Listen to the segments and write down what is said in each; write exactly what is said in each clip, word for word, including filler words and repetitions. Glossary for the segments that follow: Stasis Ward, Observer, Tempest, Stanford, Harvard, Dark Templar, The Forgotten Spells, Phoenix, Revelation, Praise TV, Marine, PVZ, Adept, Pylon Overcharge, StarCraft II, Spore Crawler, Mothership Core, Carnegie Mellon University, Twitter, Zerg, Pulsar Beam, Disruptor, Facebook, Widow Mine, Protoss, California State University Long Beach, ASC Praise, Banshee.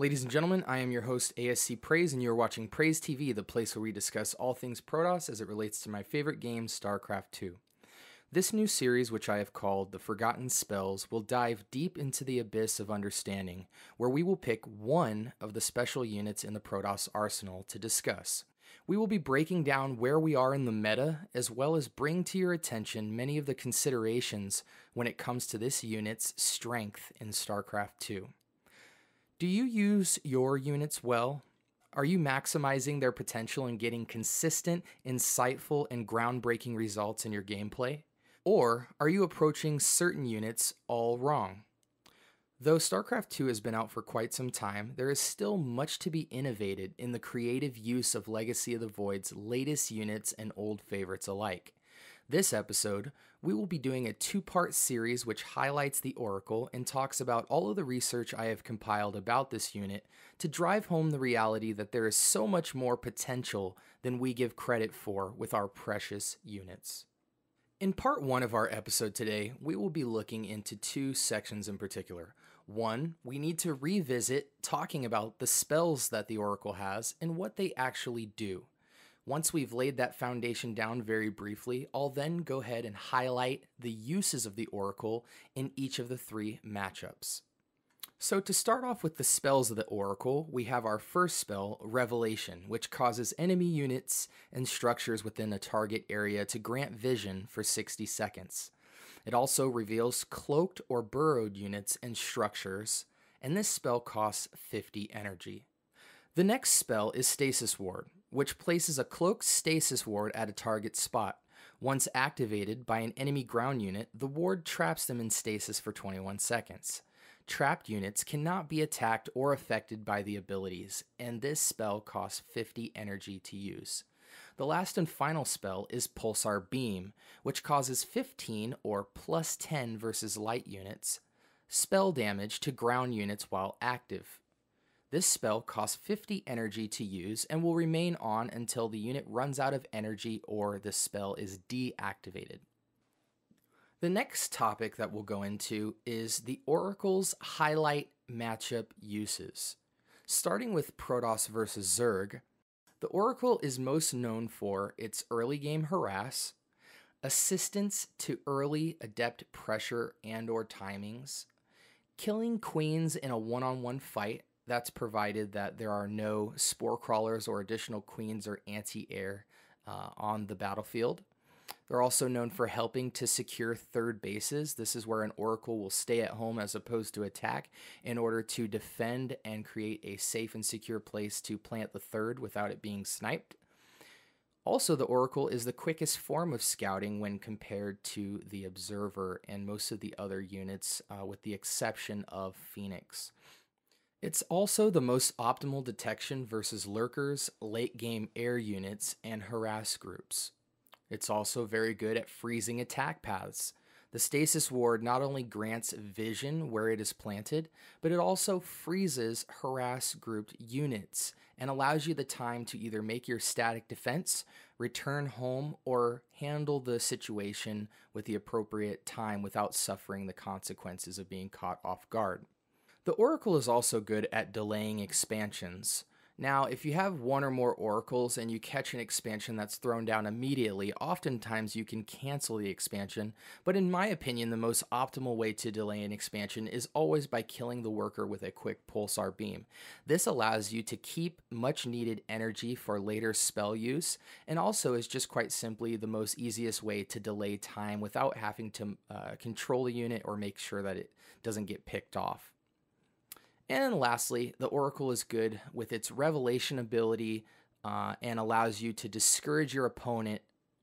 Ladies and gentlemen, I am your host, A S C Praise, and you are watching Praise T V, the place where we discuss all things Protoss as it relates to my favorite game, StarCraft two. This new series, which I have called The Forgotten Spells, will dive deep into the abyss of understanding, where we will pick one of the special units in the Protoss arsenal to discuss. We will be breaking down where we are in the meta, as well as bring to your attention many of the considerations when it comes to this unit's strength in StarCraft two. Do you use your units well? Are you maximizing their potential and getting consistent, insightful, and groundbreaking results in your gameplay? Or are you approaching certain units all wrong? Though StarCraft two has been out for quite some time, there is still much to be innovated in the creative use of Legacy of the Void's latest units and old favorites alike. This episode, we will be doing a two-part series which highlights the Oracle and talks about all of the research I have compiled about this unit to drive home the reality that there is so much more potential than we give credit for with our precious units. In part one of our episode today, we will be looking into two sections in particular. One, we need to revisit talking about the spells that the Oracle has and what they actually do. Once we've laid that foundation down very briefly, I'll then go ahead and highlight the uses of the Oracle in each of the three matchups. So to start off with the spells of the Oracle, we have our first spell, Revelation, which causes enemy units and structures within a target area to grant vision for sixty seconds. It also reveals cloaked or burrowed units and structures, and this spell costs fifty energy. The next spell is Stasis Ward, which places a cloaked stasis ward at a target spot. Once activated by an enemy ground unit, the ward traps them in stasis for twenty-one seconds. Trapped units cannot be attacked or affected by the abilities, and this spell costs fifty energy to use. The last and final spell is Pulsar Beam, which causes fifteen or plus ten versus light units spell damage to ground units while active. This spell costs fifty energy to use and will remain on until the unit runs out of energy or the spell is deactivated. The next topic that we'll go into is the Oracle's highlight matchup uses. Starting with Protoss versus Zerg, the Oracle is most known for its early game harass, assistance to early adept pressure and or timings, killing queens in a one-on-one fight. That's provided that there are no spore crawlers or additional queens or anti-air uh, on the battlefield. They're also known for helping to secure third bases. This is where an Oracle will stay at home as opposed to attack in order to defend and create a safe and secure place to plant the third without it being sniped. Also, the Oracle is the quickest form of scouting when compared to the Observer and most of the other units uh, with the exception of Phoenix. It's also the most optimal detection versus lurkers, late-game air units, and harass groups. It's also very good at freezing attack paths. The Stasis Ward not only grants vision where it is planted, but it also freezes harass-grouped units and allows you the time to either make your static defense, return home, or handle the situation with the appropriate time without suffering the consequences of being caught off guard. The Oracle is also good at delaying expansions. Now, if you have one or more Oracles and you catch an expansion that's thrown down immediately, oftentimes you can cancel the expansion, but in my opinion, the most optimal way to delay an expansion is always by killing the worker with a quick Pulsar Beam. This allows you to keep much needed energy for later spell use, and also is just quite simply the most easiest way to delay time without having to uh, control a unit or make sure that it doesn't get picked off. And lastly, the Oracle is good with its Revelation ability uh, and allows you to discourage your opponent,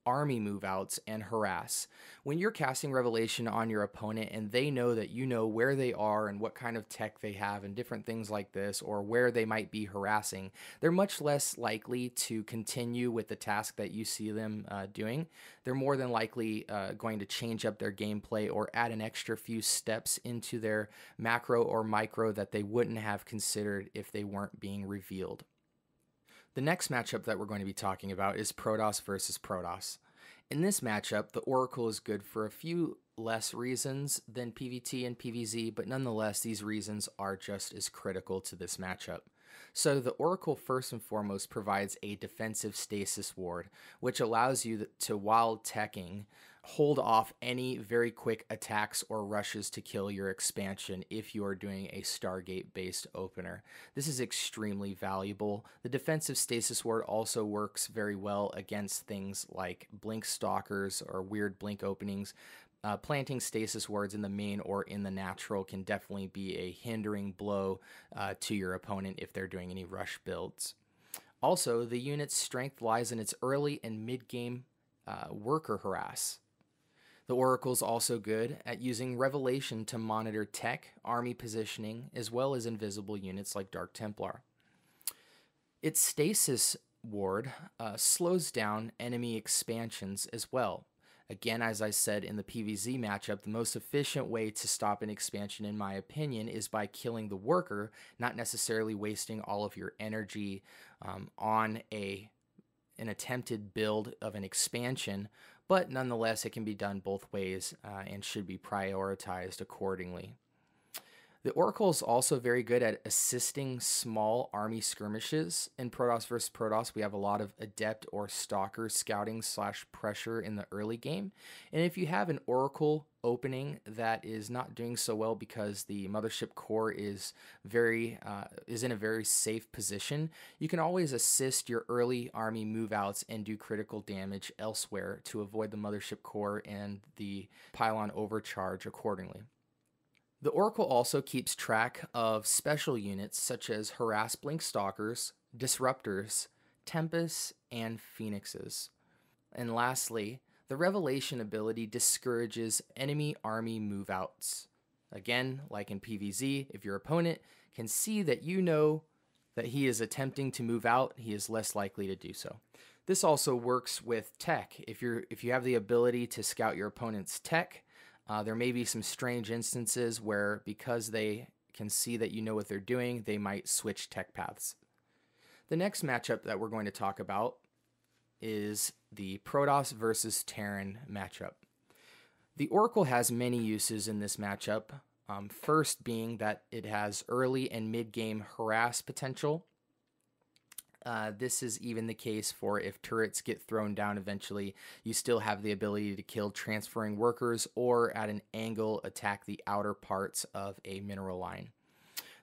army move-outs, and harass. When you're casting Revelation on your opponent and they know that you know where they are and what kind of tech they have and different things like this or where they might be harassing, they're much less likely to continue with the task that you see them uh, doing. They're more than likely uh, going to change up their gameplay or add an extra few steps into their macro or micro that they wouldn't have considered if they weren't being revealed. The next matchup that we're going to be talking about is Protoss versus Protoss. In this matchup, the Oracle is good for a few less reasons than P V T and P V Z, but nonetheless, these reasons are just as critical to this matchup. So the Oracle first and foremost provides a defensive Stasis Ward, which allows you to, while teching, hold off any very quick attacks or rushes to kill your expansion if you are doing a Stargate-based opener. This is extremely valuable. The defensive Stasis Ward also works very well against things like blink stalkers or weird blink openings. Uh, planting Stasis Wards in the main or in the natural can definitely be a hindering blow uh, to your opponent if they're doing any rush builds. Also, the unit's strength lies in its early and mid-game uh, worker harass. The Oracle's also good at using Revelation to monitor tech, army positioning, as well as invisible units like Dark Templar. Its Stasis Ward uh, slows down enemy expansions as well. Again, as I said in the P V Z matchup, the most efficient way to stop an expansion, in my opinion, is by killing the worker, not necessarily wasting all of your energy um, on a an attempted build of an expansion, but nonetheless, it can be done both ways uh, and should be prioritized accordingly. The Oracle is also very good at assisting small army skirmishes. In Protoss versus Protoss, we have a lot of Adept or Stalker scouting slash pressure in the early game. And if you have an Oracle opening that is not doing so well because the Mothership Core is very uh, is in a very safe position, you can always assist your early army move-outs and do critical damage elsewhere to avoid the Mothership Core and the Pylon Overcharge accordingly. The Oracle also keeps track of special units such as Harass Blink Stalkers, Disruptors, Tempests, and Phoenixes. And lastly, the Revelation ability discourages enemy army move-outs. Again, like in P V Z, if your opponent can see that you know that he is attempting to move out, he is less likely to do so. This also works with tech. If you're if you have the ability to scout your opponent's tech, Uh, there may be some strange instances where, because they can see that you know what they're doing, they might switch tech paths. The next matchup that we're going to talk about is the Protoss versus Terran matchup. The Oracle has many uses in this matchup, um, first being that it has early and mid-game harass potential. Uh, this is even the case for if turrets get thrown down eventually, you still have the ability to kill transferring workers or at an angle attack the outer parts of a mineral line.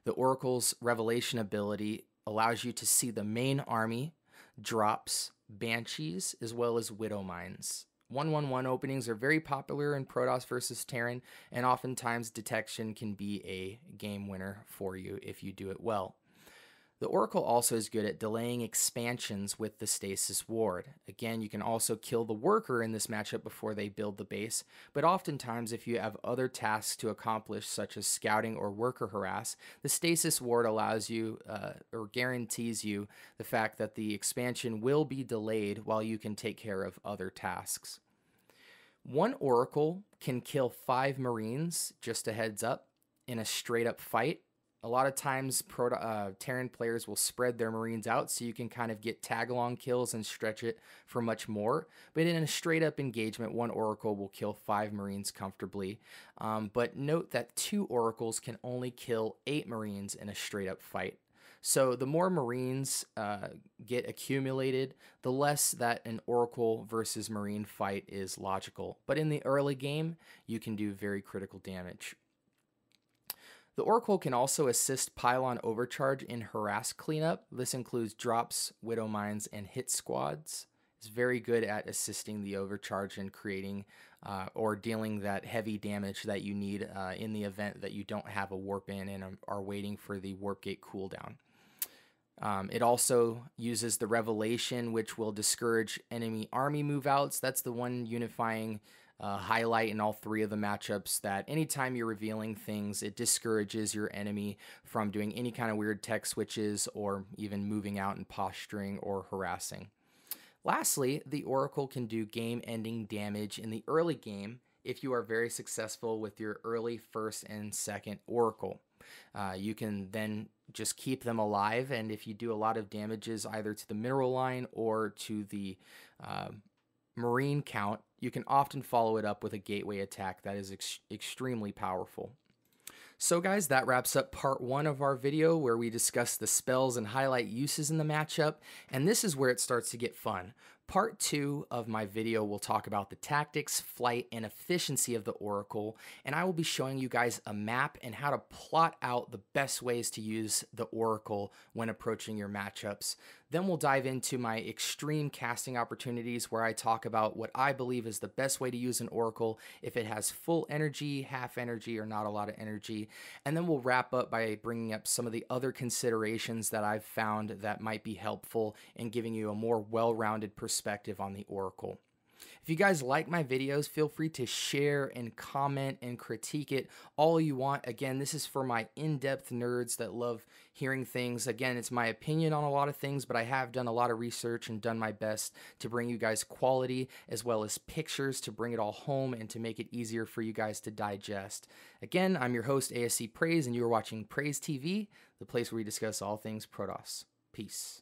The Oracle's Revelation ability allows you to see the main army, drops, banshees, as well as widow mines. one one one openings are very popular in Protoss versus Terran, and oftentimes detection can be a game winner for you if you do it well. The Oracle also is good at delaying expansions with the Stasis Ward. Again, you can also kill the worker in this matchup before they build the base, but oftentimes if you have other tasks to accomplish, such as scouting or worker harass, the Stasis Ward allows you, uh, or guarantees you, the fact that the expansion will be delayed while you can take care of other tasks. One Oracle can kill five Marines, just a heads up, in a straight-up fight. A lot of times, Proto- uh, Terran players will spread their Marines out so you can kind of get tag-along kills and stretch it for much more. But in a straight-up engagement, one Oracle will kill five Marines comfortably. Um, but note that two Oracles can only kill eight Marines in a straight-up fight. So the more Marines uh, get accumulated, the less that an Oracle versus Marine fight is logical. But in the early game, you can do very critical damage. The Oracle can also assist Pylon Overcharge in harass cleanup. This includes drops, widow mines, and hit squads. It's very good at assisting the overcharge and creating uh, or dealing that heavy damage that you need uh, in the event that you don't have a warp in and are waiting for the warp gate cooldown. Um, it also uses the Revelation, which will discourage enemy army move-outs. That's the one unifying Uh, highlight in all three of the matchups, that anytime you're revealing things, it discourages your enemy from doing any kind of weird tech switches or even moving out and posturing or harassing. Lastly, the Oracle can do game-ending damage in the early game if you are very successful with your early first and second Oracle. Uh, you can then just keep them alive, and if you do a lot of damages either to the mineral line or to the uh, Marine count, you can often follow it up with a gateway attack that is ex extremely powerful. So guys, that wraps up part one of our video where we discuss the spells and highlight uses in the matchup, and this is where it starts to get fun. Part two of my video will talk about the tactics, flight, and efficiency of the Oracle, and I will be showing you guys a map and how to plot out the best ways to use the Oracle when approaching your matchups. Then we'll dive into my extreme casting opportunities where I talk about what I believe is the best way to use an Oracle, if it has full energy, half energy, or not a lot of energy. And then we'll wrap up by bringing up some of the other considerations that I've found that might be helpful in giving you a more well-rounded perspective perspective on the Oracle. If you guys like my videos, feel free to share and comment and critique it all you want. Again, this is for my in-depth nerds that love hearing things. Again, it's my opinion on a lot of things, but I have done a lot of research and done my best to bring you guys quality as well as pictures to bring it all home and to make it easier for you guys to digest. Again, I'm your host, A S C Praise, and you are watching Praise T V, the place where we discuss all things Protoss. Peace.